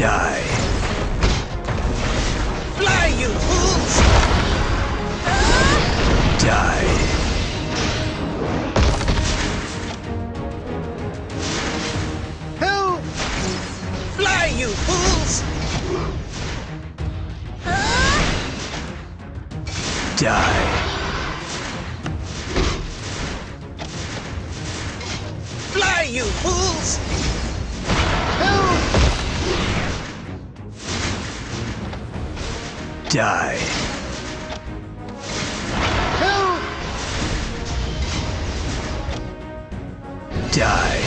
die. Fly, you fools! Die. Who? Fly, you fools! Die. Fly, you fools! Die. Die. Fly, you fools! Die. Die.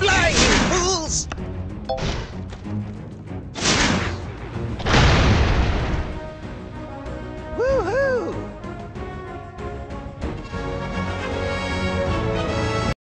Fly, you fools!